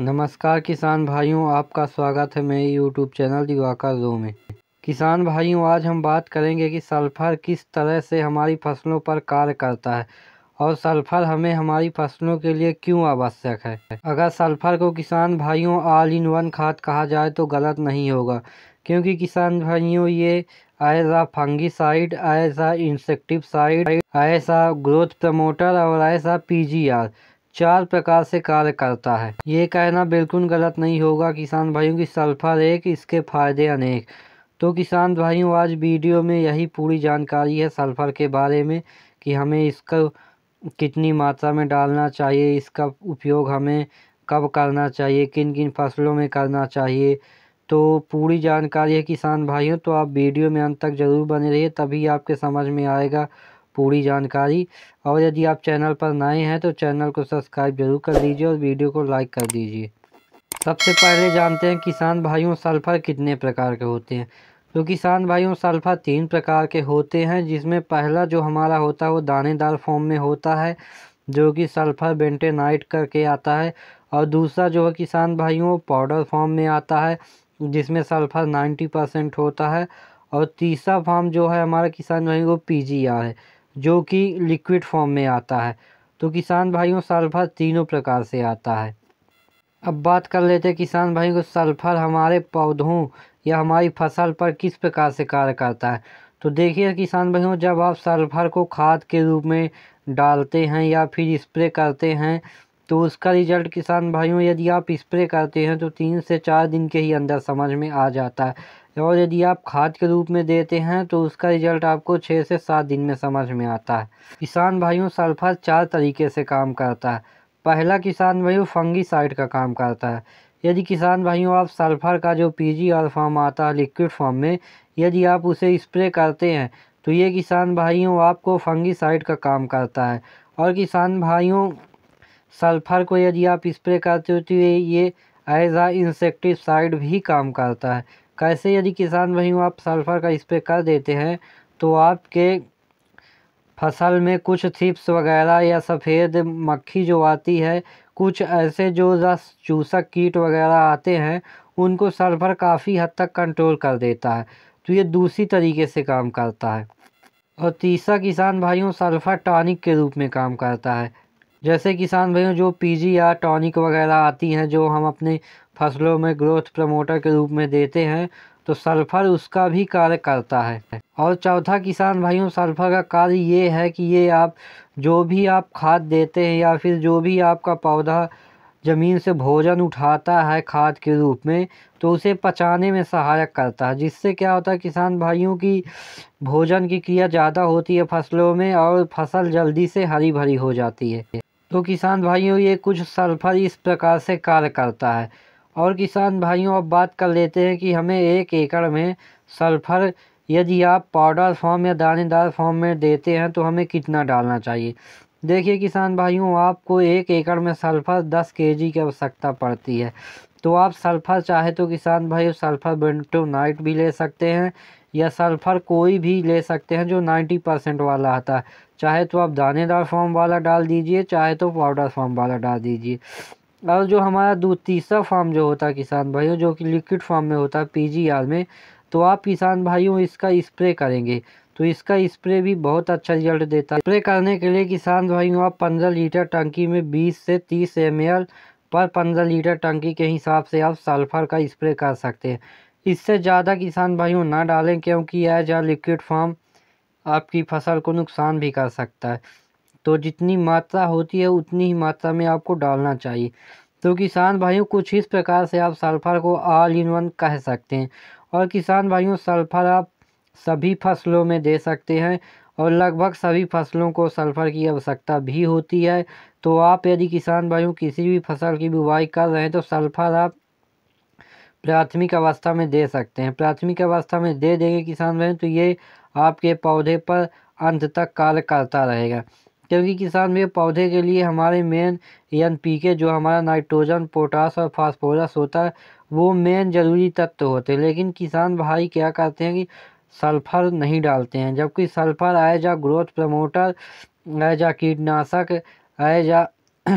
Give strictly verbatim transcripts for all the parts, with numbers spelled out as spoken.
नमस्कार किसान भाइयों, आपका स्वागत है मेरे यूट्यूब चैनल दिवाकर रो में। किसान भाइयों, आज हम बात करेंगे कि सल्फ़र किस तरह से हमारी फसलों पर कार्य करता है और सल्फ़र हमें हमारी फसलों के लिए क्यों आवश्यक है। अगर सल्फ़र को किसान भाइयों ऑल इन वन खाद कहा जाए तो गलत नहीं होगा, क्योंकि किसान भाइयों ये as a fungicide, as a insecticide, as a growth promoter और as a P G R चार प्रकार से कार्य करता है। ये कहना बिल्कुल गलत नहीं होगा किसान भाइयों की सल्फ़र एक, इसके फ़ायदे अनेक। तो किसान भाइयों, आज वीडियो में यही पूरी जानकारी है सल्फ़र के बारे में कि हमें इसका कितनी मात्रा में डालना चाहिए, इसका उपयोग हमें कब करना चाहिए, किन किन फसलों में करना चाहिए। तो पूरी जानकारी है किसान भाइयों, तो आप वीडियो में अंत तक ज़रूर बने रहिए, तभी आपके समझ में आएगा पूरी जानकारी। और यदि आप चैनल पर नए हैं तो चैनल को सब्सक्राइब जरूर कर दीजिए और वीडियो को लाइक कर दीजिए। सबसे पहले जानते हैं किसान भाइयों सल्फ़र कितने प्रकार के होते हैं। तो किसान भाइयों सल्फ़र तीन प्रकार के होते हैं, जिसमें पहला जो हमारा होता है वो दानेदार फॉर्म में होता है, जो कि सल्फ़र बेंटेनाइट करके आता है। और दूसरा जो है किसान भाइयों पाउडर फॉर्म में आता है, जिसमें सल्फ़र नाइन्टी परसेंट होता है। और तीसरा फॉर्म जो है हमारा किसान भाई वो पी जी आर है, जो कि लिक्विड फॉर्म में आता है। तो किसान भाइयों सल्फ़र तीनों प्रकार से आता है। अब बात कर लेते हैं किसान भाइयों को सल्फ़र हमारे पौधों या हमारी फसल पर किस प्रकार से कार्य करता है। तो देखिए किसान भाइयों, जब आप सल्फ़र को खाद के रूप में डालते हैं या फिर स्प्रे करते हैं तो उसका रिज़ल्ट किसान भाइयों यदि आप स्प्रे करते हैं तो तीन से चार दिन के ही अंदर समझ में आ जाता है। और यदि आप खाद के रूप में देते हैं तो उसका रिज़ल्ट आपको छः से सात दिन में समझ में आता है। किसान भाइयों सल्फ़र चार तरीके से काम करता है। पहला किसान भाइयों फंगीसाइड का काम करता है। यदि किसान भाइयों आप सल्फ़र का जो पी जी आर फॉर्म आता है लिक्विड फॉर्म में, यदि आप उसे स्प्रे करते हैं तो ये किसान भाइयों आपको फंगीसाइड का काम करता है। और किसान भाइयों सल्फ़र को यदि आप स्प्रे करते हो तो ये एज आ इंसेक्टिसाइड भी काम करता है। कैसे? यदि किसान भाइयों आप सल्फ़र का स्प्रे कर देते हैं तो आपके फसल में कुछ थ्रिप्स वगैरह या सफ़ेद मक्खी जो आती है, कुछ ऐसे जो रस चूसक कीट वगैरह आते हैं, उनको सल्फ़र काफ़ी हद तक कंट्रोल कर देता है। तो ये दूसरी तरीके से काम करता है। और तीसरा किसान भाइयों सल्फ़र टॉनिक के रूप में काम करता है। जैसे किसान भाइयों जो पीजी या टॉनिक वगैरह आती हैं, जो हम अपने फसलों में ग्रोथ प्रमोटर के रूप में देते हैं, तो सल्फ़र उसका भी कार्य करता है। और चौथा किसान भाइयों सल्फ़र का कार्य ये है कि ये आप जो भी आप खाद देते हैं या फिर जो भी आपका पौधा ज़मीन से भोजन उठाता है खाद के रूप में, तो उसे पचाने में सहायक करता है। जिससे क्या होता है किसान भाइयों की भोजन की क्रिया ज़्यादा होती है फसलों में और फसल जल्दी से हरी भरी हो जाती है। तो किसान भाइयों ये कुछ सल्फ़र इस प्रकार से कार्य करता है। और किसान भाइयों अब बात कर लेते हैं कि हमें एक एकड़ में सल्फ़र यदि आप पाउडर फॉर्म या दानेदार फॉर्म में देते हैं तो हमें कितना डालना चाहिए। देखिए किसान भाइयों आपको एक एकड़ में सल्फ़र दस केजी की आवश्यकता पड़ती है। तो आप सल्फ़र चाहे तो किसान भाइयों सल्फ़र बेंटोनाइट भी ले सकते हैं या सल्फ़र कोई भी ले सकते हैं जो नब्बे परसेंट वाला आता है। चाहे तो आप दानेदार फॉर्म वाला डाल दीजिए, चाहे तो पाउडर फॉर्म वाला डाल दीजिए। और जो हमारा दो तीसरा फॉर्म जो होता है किसान भाइयों जो कि लिक्विड फॉर्म में होता है पी जी आर में, तो आप किसान भाइयों इसका स्प्रे करेंगे तो इसका स्प्रे भी बहुत अच्छा रिजल्ट देता है। स्प्रे करने के लिए किसान भाइयों आप पंद्रह लीटर टंकी में बीस से तीस एम एल पर पंद्रह लीटर टंकी के हिसाब से आप सल्फ़र का स्प्रे कर सकते हैं। इससे ज़्यादा किसान भाइयों ना डालें, क्योंकि यह जो लिक्विड फॉर्म आपकी फसल को नुकसान भी कर सकता है। तो जितनी मात्रा होती है उतनी ही मात्रा में आपको डालना चाहिए। तो किसान भाइयों कुछ इस प्रकार से आप सल्फ़र को ऑल इन वन कह सकते हैं। और किसान भाइयों सल्फ़र आप सभी फसलों में दे सकते हैं और लगभग सभी फसलों को सल्फ़र की आवश्यकता भी होती है। तो आप यदि किसान भाइयों किसी भी फसल की बुवाई कर रहे हैं तो सल्फ़र आप प्राथमिक अवस्था में दे सकते हैं। प्राथमिक अवस्था में दे देंगे किसान भाइयों तो ये आपके पौधे पर अंत तक कार्य करता रहेगा, क्योंकि किसान भाई पौधे के लिए हमारे मेन एन पी के जो हमारा नाइट्रोजन, पोटास और फास्फोरस होता है वो मेन ज़रूरी तत्व होते हैं। लेकिन किसान भाई क्या करते हैं कि सल्फ़र नहीं डालते हैं, जबकि sulphur as a growth promoter, as a कीटनाशक, एज आ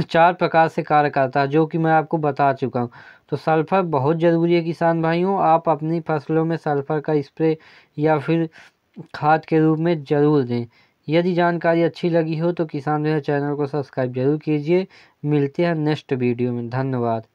चार प्रकार से कार्य करता है, जो कि मैं आपको बता चुका हूँ। तो सल्फ़र बहुत ज़रूरी है किसान भाइयों, आप अपनी फसलों में सल्फ़र का स्प्रे या फिर खाद के रूप में ज़रूर दें। यदि जानकारी अच्छी लगी हो तो किसान भाई चैनल को सब्सक्राइब जरूर कीजिए। मिलते हैं नेक्स्ट वीडियो में, धन्यवाद।